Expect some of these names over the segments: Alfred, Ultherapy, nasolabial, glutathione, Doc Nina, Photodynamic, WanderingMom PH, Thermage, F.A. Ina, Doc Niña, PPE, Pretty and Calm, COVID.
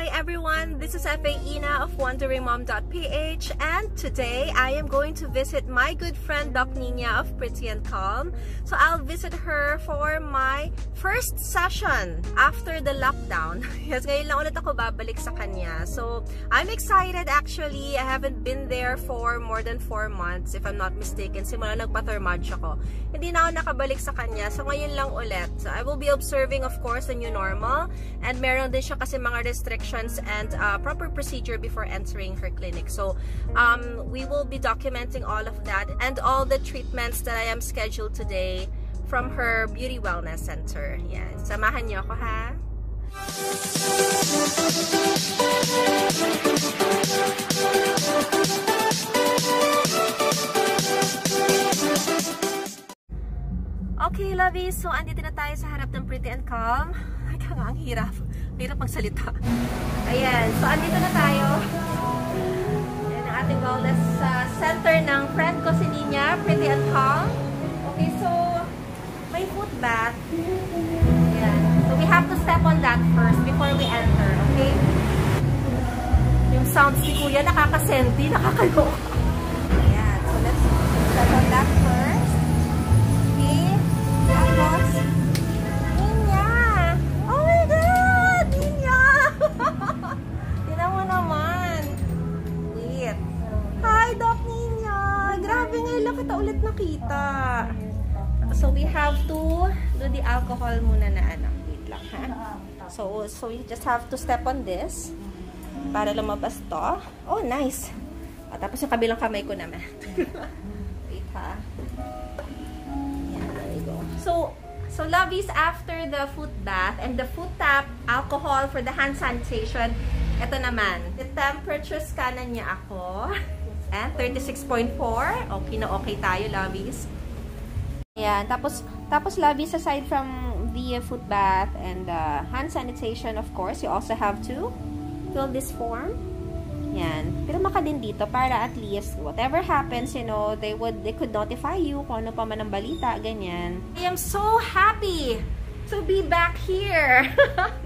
Hi everyone, this is F.A. Ina of WanderingMom.ph, and today I am going to visit my good friend Doc Nina of Pretty and Calm. So I'll visit her for my first session after the lockdown. Yes, ngayon lang ulit ako babalik sa kanya. So I'm excited actually. I haven't been there for more than 4 months if I'm not mistaken. Simula nagpa-thermage ako. Hindi na ako nakabalik sa kanya. So ngayon lang ulit. So I will be observing of course the new normal, and meron din siya kasi mga restrictions and proper procedure before entering her clinic. So we will be documenting all of that and all the treatments that I am scheduled today from her beauty wellness center. Yeah, samahan niyo ako ha. Okay, lovies. So andito na tayo sa harap ng Pretty and Calm. Ang hirap magsalita. Ayan, so andito na tayo. Ayan ang ating wellness center ng friend ko si Nina, Pretty and Calm. Okay, so may foot bath. Ayan, so we have to step on that first before we enter, okay? Yung sounds ni Kuya, nakakasenti, nakakaloko. Ayan, so let's step on that first. Okay, tapos nakita. So we have to do the alcohol muna na ano. Wait lang ha. So you just have to step on this para lumabas to. Oh, nice. At tapos yung kabilang kamay ko naman. Wait ha. Yeah, there you go. So lovies, after the foot bath and the foot tap, alcohol for the hand sanitation, ito naman. The temperature scanan niya ako. And 36.4. Okay na okay tayo, lovies. Ayan. Tapos lovies, aside from the foot bath and hand sanitation, of course, you also have to fill this form. Ayan. Pirma ka din dito para at least whatever happens, you know, they could notify you kung ano pa man ang balita, ganyan. I am so happy to be back here.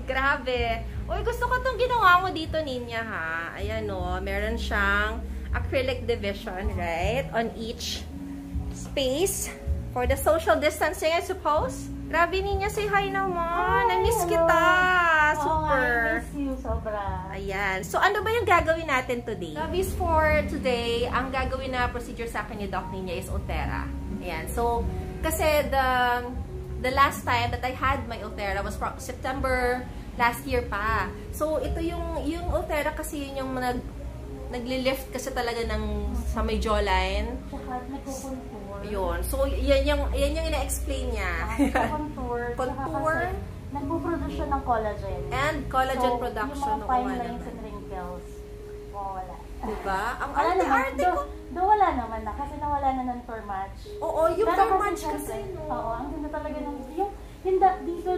Grabe. Uy, gusto ko itong ginawa mo dito, Nina, ha? Ayan, o. Meron siyang acrylic division, right? On each space for the social distancing, I suppose. Grabe, Nina, say hi naman. Hi, na-miss kita. Super. Oh, I miss you, sobra. Ayan. So, ano ba yung gagawin natin today? Lovies, for today, ang gagawin na procedure sa akin ni Doc Nina is Ulthera. Ayan. So, kasi the last time that I had my Ulthera was from September last year pa. So, ito yung Ulthera kasi yun yung naglilift kasi talaga ng sa may jawline. Saka nagko-contour. Yun. So, yan yung ina-explain niya. Contour. Nagpo-produce ng collagen. And collagen so, production. Yung mga fine lines and wrinkles. Wala. Diba? Ang arte-arte ko. Doon wala naman na. Kasi nawala na ng thermage. Oo, yung thermage kasi. Oo, ang ganda talaga ng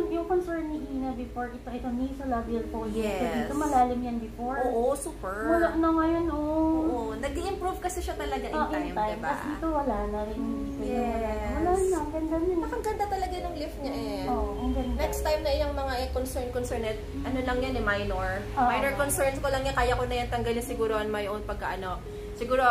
yung concern ni Ina before, ito nasolabial po. Yes. Ito malalim yan before. Oo, super. Wala na ngayon, oo. Nag-improve kasi siya talaga in time, diba? Kasi dito wala na rin. Yes. Wala na, ang ganda niya. Nakaganda talaga ng lift niya eh. Oo, ang ganda. Next time na yung mga concern, ano lang yan eh, minor. Minor concerns ko lang yan, kaya ko na yan tanggalin siguro on my own pagkaano. Siguro,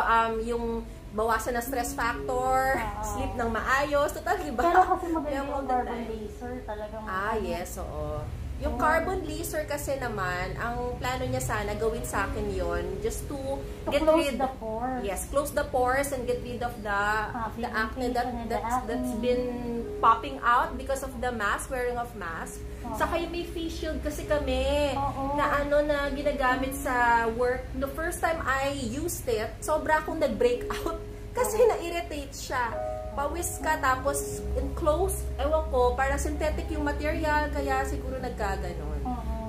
yung bawasan na stress factor, sleep ng maayos, total, diba? Pero kasi magaling yung carbon laser talagang. Yes, oo. Yung carbon laser kasi naman, ang plano niya sana gawin sa akin yon just to get close rid the pores. Yes, close the pores and get rid of the acne that's been popping out because of the mask, wearing of mask. Saka yung may face shield kasi kami na ginagamit sa work. The first time I used it, sobra akong nag-break out kasi na-irritate siya. Pawis ka, tapos enclosed, ewan ko, para synthetic yung material, kaya siguro nagkaganon.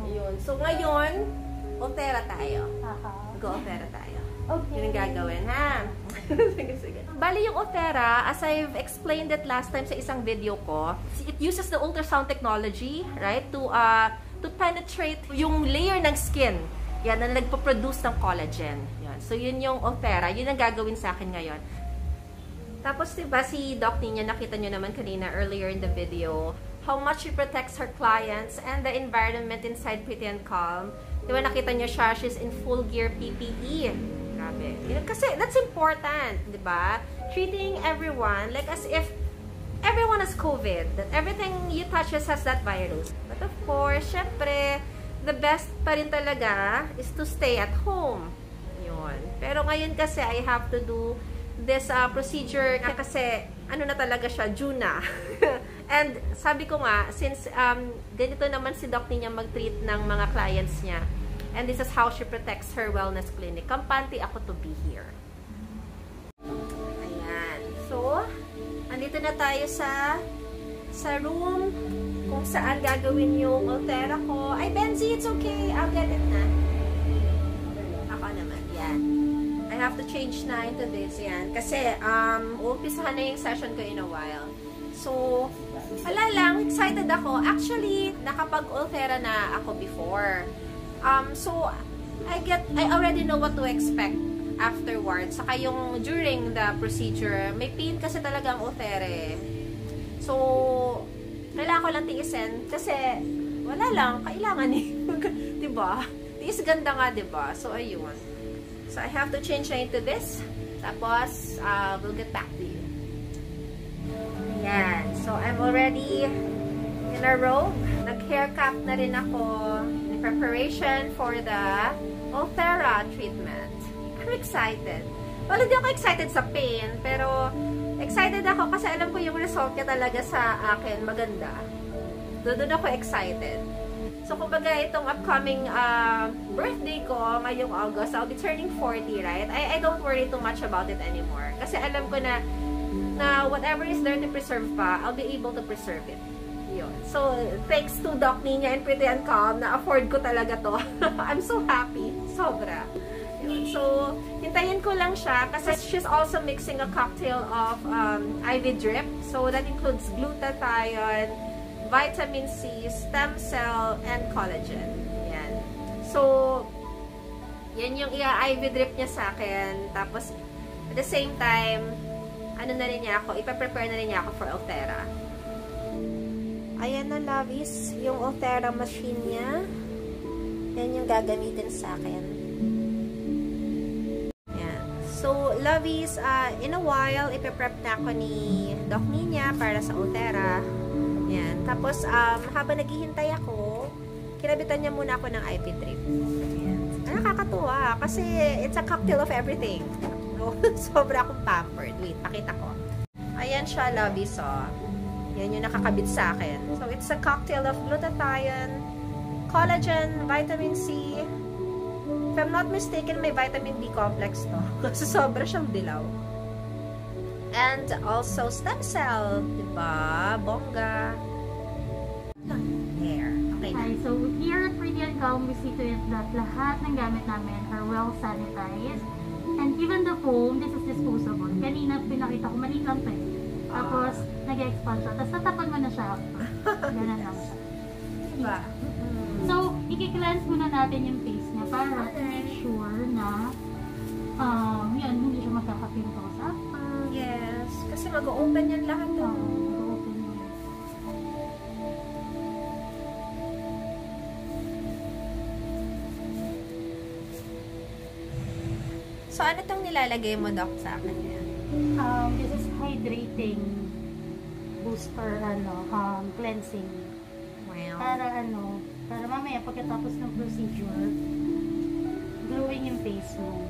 Ayun. So ngayon, Ulthera tayo. Go Ulthera tayo. Okay. Yun ang gagawin, ha? Sige. Bali yung Ulthera, as I've explained it last time sa isang video ko, it uses the ultrasound technology, right, to penetrate yung layer ng skin. Yan, na nagpo-produce ng collagen. Yan. So yun yung Ulthera. Yun ang gagawin sa akin ngayon. Tapos diba si Doc Nina, nakita nyo naman kanina earlier in the video, how much she protects her clients and the environment inside Pretty and Calm. Diba nakita nyo siya, she's in full gear PPE. Grabe. Kasi that's important, diba? Treating everyone like as if everyone has COVID. That everything you touches has that virus. But of course, syempre, the best pa rin talaga is to stay at home. Yun. Pero ngayon kasi, I have to do this procedure kasi ano na talaga siya, June na. And sabi ko nga, since ganito naman si Doc Nina mag-treat ng mga clients niya, and this is how she protects her wellness clinic. Kampante ako to be here. Ayan. So, andito na tayo sa room kung saan gagawin yung Ulthera ko. Ay, Benzie, it's okay. I'll get it na. Ako naman. Yan. I have to change na into this. Yan. Kasi, umpisahan na yung session ko in a while. So, wala lang, excited ako. Actually, nakapag-Ulthera na ako before. So, I already know what to expect afterwards. Saka yung during the procedure, may pain kasi talagang Ulthera. So, kailangan ko lang tiisin kasi wala lang, kailangan eh. Diba? Tiis ganda nga, diba? So, ayun. So, I have to change na into this. Tapos, we'll get back to you. Ayan. So, I'm already in a robe. Nag-haircut na rin ako in preparation for the Ulthera treatment. I'm excited. Well, hindi ako excited sa pain, pero excited ako kasi alam ko yung result niya talaga sa akin. Maganda. Doon ako excited. So, kumbaga itong upcoming birthday ko ngayong August, I'll be turning 40, right? I don't worry too much about it anymore. Kasi alam ko na whatever is there to preserve pa, I'll be able to preserve it. Yun. So, thanks to Doc Nina and Pretty and Calm, na-afford ko talaga to. I'm so happy. Sobra. Yun. So, hintayin ko lang siya kasi she's also mixing a cocktail of IV drip. So, that includes glutathione, vitamin C, stem cell, and collagen. Yan. So, yan yung IV drip niya sa akin. Tapos, at the same time, ano na rin niya ako, ipaprepare na rin niya ako for Ulthera. Ayan na, lovies, yung Ulthera machine niya. Yan yung gagamitin sa akin. Ayan. So, lovies, in a while, ipaprep na ako ni Doc Nina para sa Ulthera. Ayan. Tapos, habang naghihintay ako, kinabitan niya muna ako ng IP drip. Ayan. Nakakatuwa, kasi it's a cocktail of everything. Sobra akong pampered. Wait, pakita ko. Ayan siya, lovies, oh. Yan yung nakakabit sa akin. So, it's a cocktail of glutathione, collagen, vitamin C. If I'm not mistaken, may vitamin B complex to. Kasi sobra siyang dilaw. And also, stem cell. Diba? Bongga. There. Okay. Hi, so here at Pretty and Calm, we see to it that lahat ng gamit namin are well sanitized. And even the foam, this is disposable. Kanina pinakita ko, maliit lang pa. Tapos, nag-expand siya. Tapos, natapon mo na siya. Ganun lang siya. Diba? So, i-cleanse muna natin yung face niya para make sure na yun, hindi siya magkakapintos up. Yes. Kasi mag-open yan lahat. Mag-open yan. So, ano itong nilalagay mo, Doc, sa akin niya? This is hydrating booster, cleansing. Wow. Para mamaya, pagkatapos ng procedure, glowing yung face mo.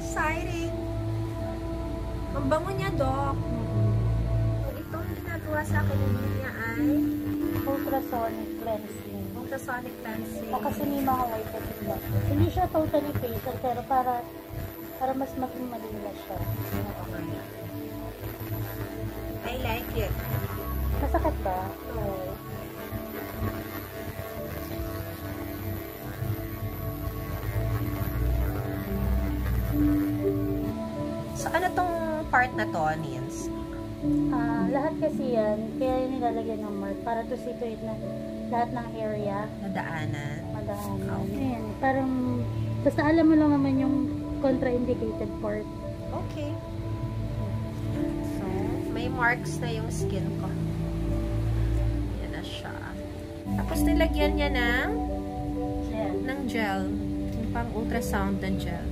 Exciting! Ang bango niya, Doc. So, itong ginagawa sa akin niya ay ultrasonic cleansing. Ultrasonic cleansing. O kasi may mga white sila. Hindi siya totally facial pero para mas maging malinis siya. Okay. I like it. Masakit ba? Oo. So ano tong part na to, Nins? Lahat kasi yan, kaya nilalagyan ng mark para to situate na lahat ng area. Madaanan. Madaanan. Okay. Ayan, parang, basta alam mo lang naman yung contraindicated part. Okay. So, may marks na yung skin ko. Tapos nilagyan niya ng gel. Yung pang ultrasound na gel.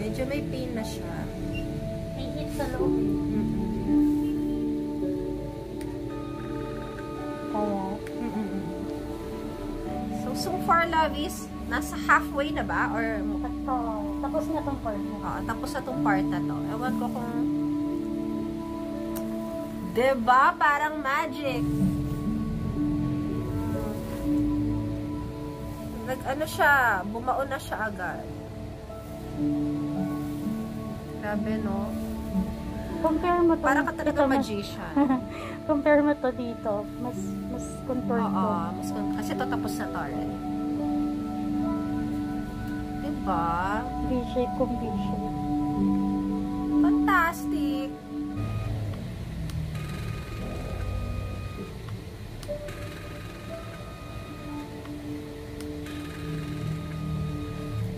Medyo may pain na siya. May hit sa loob. So far, love, is nasa halfway na ba? Or... Ito. Tapos na tong part na. Oo, tapos na tong part na to. Ewan ko kung... Diba? Parang magic. Nag-ano siya? Bumaon na siya agad. Grabe, no? Compare mo to. Parang ka talaga magician. Compare mo to dito. Mas contour to. Oo, kasi to tapos na to already. Diba? V-shape kung V-shape. Fantastic!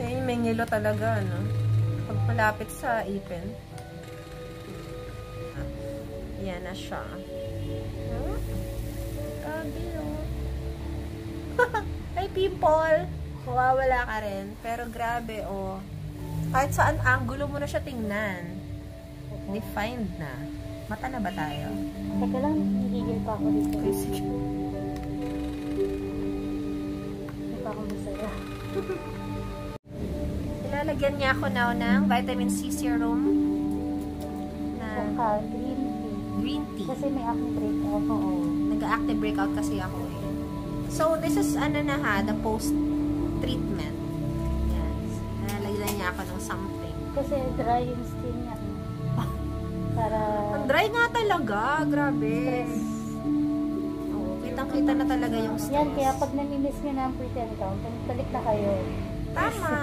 Ayun, may ngilo talaga, ano? Pag malapit sa ipin. Yan na siya. Huh? Grabe, oh. Ay, people! Wawala ka rin. Pero grabe, oh. Kahit saan angulo mo na siya tingnan. Defined na. Mata na ba tayo? Teka lang, hihigil pa ako dito. Okay, sige. Hindi pa ako masaya. Ilalagyan niya ako now ng vitamin C serum. Green tea. Kasi may active breakout. Oo. Nag-active breakout kasi ako eh. So, this is ano na ha, the post-treatment. Yan. Nalagyan niya ako ng something. Kasi dry yung skin niya. Para... Ang dry nga talaga. Grabe. Stress. Oo. Kitang-kita na talaga yung stress. Yan. Kaya pag naminis niya na ang Pretty and Calm, talik na kayo. Tama.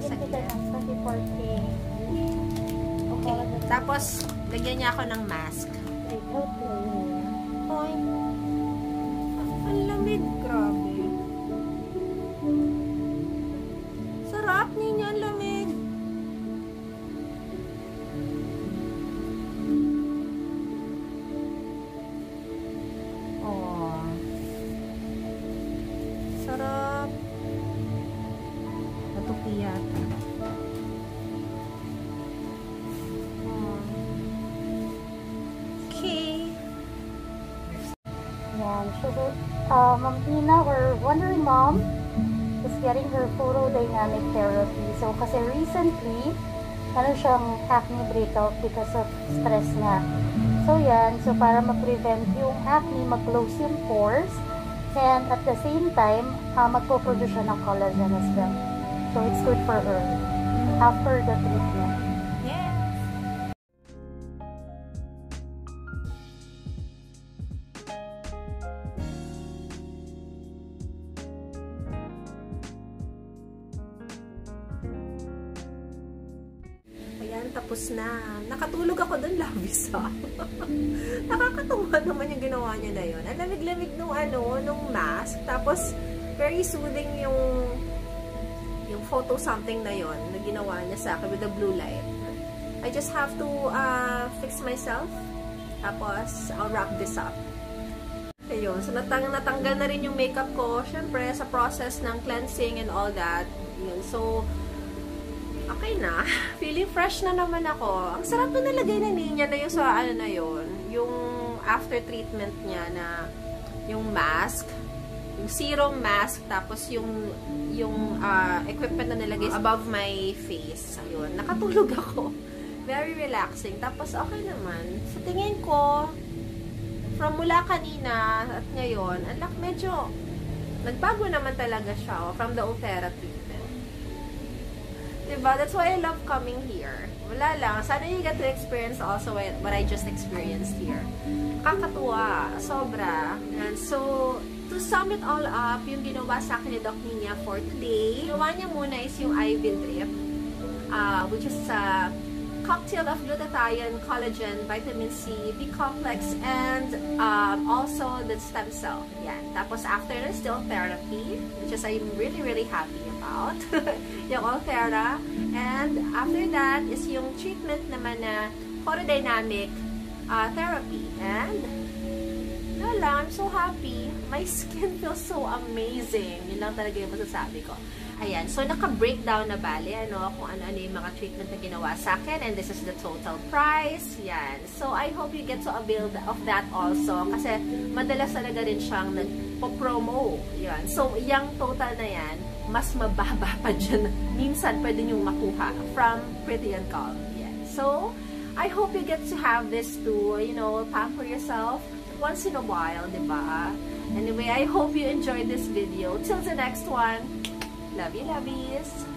Masakit. Kasi 40. Okay. Tapos, lagyan niya ako ng mask. Hoy. Ang lamig. Grabe. Sarap ninyo. Ang lamig. Oh. Sarap. Matupiyat. Mom Ina or Wandering Mom is getting her photodynamic therapy. So, kasi recently, ano siyang acne breakout because of stress nga. So, yan. So, para ma-prevent yung acne, mag-close yung pores. And at the same time, magpo-produce siya ng collagen as well. So, it's good for her after the treatment. Tapos na. Nakatulog ako doon, labis ha. Nakakatuwa naman yung ginawa niya na yun. Ang lamig-lamig nung ano, nung mask. Tapos, very soothing yung photo something na yun na ginawa niya sa akin with the blue light. I just have to fix myself. Tapos, I'll wrap this up. Ayun. So, natanggal na rin yung makeup ko. Siyempre, sa process ng cleansing and all that. Yun. So, okay na. Feeling fresh na naman ako. Ang sarap na nalagay na niya na yung sa ano na yun. Yung after treatment niya na yung mask. Yung serum mask. Tapos yung equipment na nilagay above my face. Ayun. Nakatulog ako. Very relaxing. Tapos okay naman. Sa tingin ko, from mula kanina at ngayon, alak medyo nagbago naman talaga siya. Oh, from the Ultherapy. Diba? That's why I love coming here. Wala lang. Sana you get to experience also what I just experienced here. Kakatuwa. Sobra. And so, to sum it all up, yung ginawa sa akin ni Doc Nina for today, ginawa niya muna is yung IV drip, which is cocktail of glutathione, collagen, vitamin C, B complex, and also the stem cell. Yan. Tapos after that, still therapy, which is I'm really happy about. Yung Ulthera. And after that is yung treatment naman na photodynamic therapy. And wala, I'm so happy. My skin feels so amazing. Yun lang talaga yung masasabi ko. Ayan. So, naka-breakdown na bali, ano, kung ano-ano yung mga treatment na ginawa sa akin. And this is the total price. Yan. So, I hope you get to avail of that also. Kasi, madalas talaga rin siyang nagpo-promo. Yan. So, yung total na yan, mas mababa pa dyan. Minsan, pwede niyong makuha from Pretty and Calm. Yan. So, I hope you get to have this too. You know, pack for yourself. Once in a while, diba? Anyway, I hope you enjoyed this video. Till the next one, lovey lovies!